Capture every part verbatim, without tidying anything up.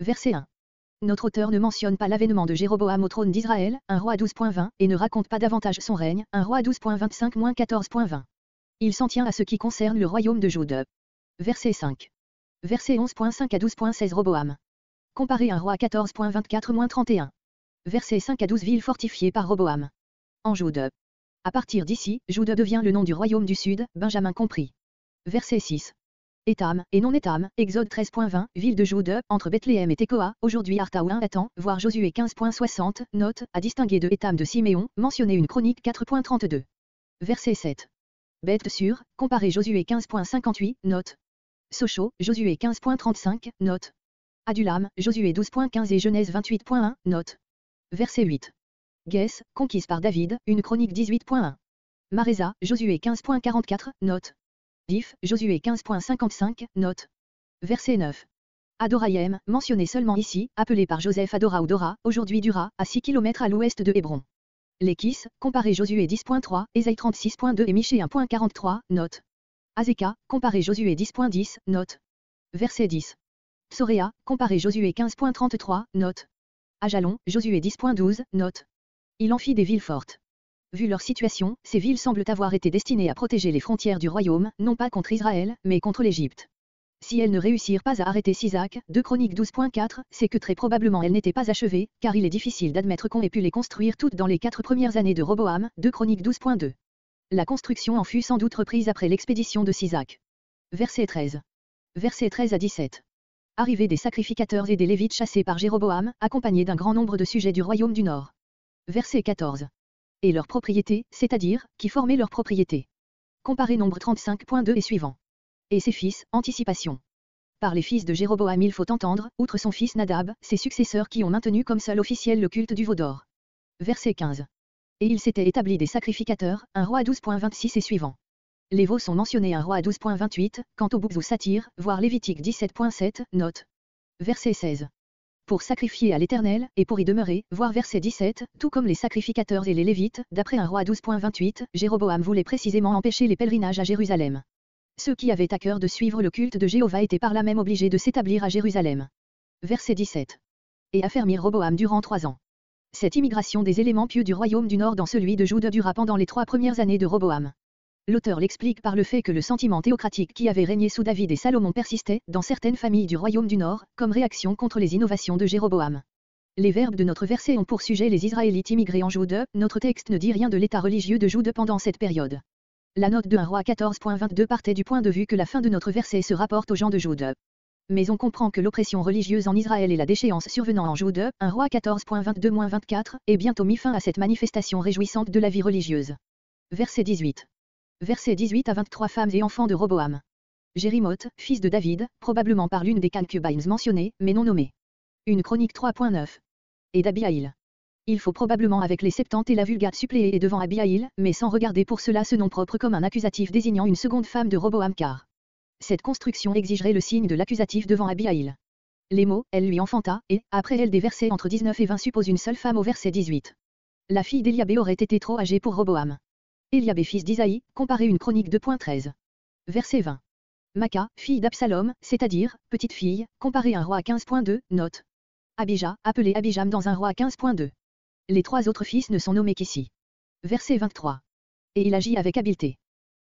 verset un. Notre auteur ne mentionne pas l'avènement de Jéroboam au trône d'Israël, un roi douze vingt, et ne raconte pas davantage son règne, un roi douze vingt-cinq à quatorze vingt. Il s'en tient à ce qui concerne le royaume de Juda. verset cinq. Versets onze cinq à douze seize Roboam. Comparez un roi quatorze vingt-quatre à trente et un. Versets cinq à douze villes fortifiées par Roboam. En Juda. À partir d'ici, Juda devient le nom du royaume du sud, Benjamin compris. Verset six. Etam, et non Etam, Exode treize vingt, ville de Juda, entre Bethléem et Tekoa, aujourd'hui Artaouin, Etam, voire Josué quinze soixante, note, à distinguer de Etam de Siméon, mentionné une chronique quatre trente-deux. Verset sept. Beth-Sur, comparez Josué quinze cinquante-huit, note. Socho, Josué quinze trente-cinq, note. Adulam, Josué douze quinze et Genèse vingt-huit un, note. Verset huit. Guès, conquise par David, une chronique dix-huit un. Mareza, Josué quinze quarante-quatre, note. Dif, Josué quinze cinquante-cinq, note. Verset neuf. Adorayem, mentionné seulement ici, appelé par Joseph Adora ou Dora, aujourd'hui Dura, à six kilomètres à l'ouest de Hébron. Lekis, comparé Josué dix trois, Ésaïe trente-six deux et Michée un quarante-trois, note. Azeka, comparé Josué dix dix, note. Verset dix. Soréa, comparé Josué quinze trente-trois, note. Ajalon, Josué dix douze, note. Il en fit des villes fortes. Vu leur situation, ces villes semblent avoir été destinées à protéger les frontières du royaume, non pas contre Israël, mais contre l'Égypte. Si elles ne réussirent pas à arrêter Sisac, deux Chroniques douze quatre, c'est que très probablement elles n'étaient pas achevées, car il est difficile d'admettre qu'on ait pu les construire toutes dans les quatre premières années de Roboam, deux Chroniques douze deux. La construction en fut sans doute reprise après l'expédition de Sisac. Verset treize. Versets treize à dix-sept. Arrivée des sacrificateurs et des Lévites chassés par Jéroboam, accompagnés d'un grand nombre de sujets du royaume du Nord. Verset quatorze. Et leur propriété, c'est-à-dire, qui formait leur propriété. Comparez Nombre trente-cinq deux et suivant. Et ses fils, anticipation. Par les fils de Jéroboam il faut entendre, outre son fils Nadab, ses successeurs qui ont maintenu comme seul officiel le culte du veau d'or. Verset quinze. Et il s'était établi des sacrificateurs, un roi douze vingt-six et suivant. Les veaux sont mentionnés un roi douze vingt-huit, quant aux boucs ou satyres, voire Lévitique dix-sept sept, note. Verset seize. Pour sacrifier à l'Éternel, et pour y demeurer, voir verset dix-sept, tout comme les sacrificateurs et les Lévites, d'après un roi douze vingt-huit, Jéroboam voulait précisément empêcher les pèlerinages à Jérusalem. Ceux qui avaient à cœur de suivre le culte de Jéhovah étaient par là même obligés de s'établir à Jérusalem. Verset dix-sept. Et affermir Roboam durant trois ans. Cette immigration des éléments pieux du royaume du Nord dans celui de Juda dura pendant les trois premières années de Roboam. L'auteur l'explique par le fait que le sentiment théocratique qui avait régné sous David et Salomon persistait, dans certaines familles du royaume du Nord, comme réaction contre les innovations de Jéroboam. Les verbes de notre verset ont pour sujet les Israélites immigrés en Juda, notre texte ne dit rien de l'état religieux de Juda pendant cette période. La note de un roi quatorze vingt-deux partait du point de vue que la fin de notre verset se rapporte aux gens de Juda. Mais on comprend que l'oppression religieuse en Israël et la déchéance survenant en Juda, un roi quatorze vingt-deux à vingt-quatre, aient bientôt mis fin à cette manifestation réjouissante de la vie religieuse. Verset dix-huit. Versets dix-huit à vingt-trois femmes et enfants de Roboam. Jérimoth, fils de David, probablement par l'une des concubines mentionnées, mais non nommée. une Chronique trois neuf. Et d'Abihaïl. Il faut probablement avec les Septante et la Vulgate suppléer et devant Abihaïl, mais sans regarder pour cela ce nom propre comme un accusatif désignant une seconde femme de Roboam car cette construction exigerait le signe de l'accusatif devant Abihaïl. Les mots, elle lui enfanta, et, après elle des versets entre dix-neuf et vingt supposent une seule femme au verset dix-huit. La fille d'Éliab aurait été trop âgée pour Roboam. Éliab est fils d'Isaïe, comparé une Chronique deux treize. Verset vingt. Maka, fille d'Absalom, c'est-à-dire, petite fille, comparé un roi quinze deux, note. Abija, appelé Abijam dans un roi quinze deux. Les trois autres fils ne sont nommés qu'ici. Verset vingt-trois. Et il agit avec habileté.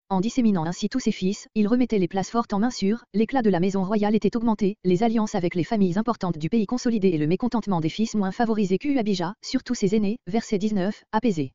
En disséminant ainsi tous ses fils, il remettait les places fortes en main sûre, l'éclat de la maison royale était augmenté, les alliances avec les familles importantes du pays consolidées et le mécontentement des fils moins favorisés qu'eut Abija, surtout ses aînés, verset dix-neuf, apaisé.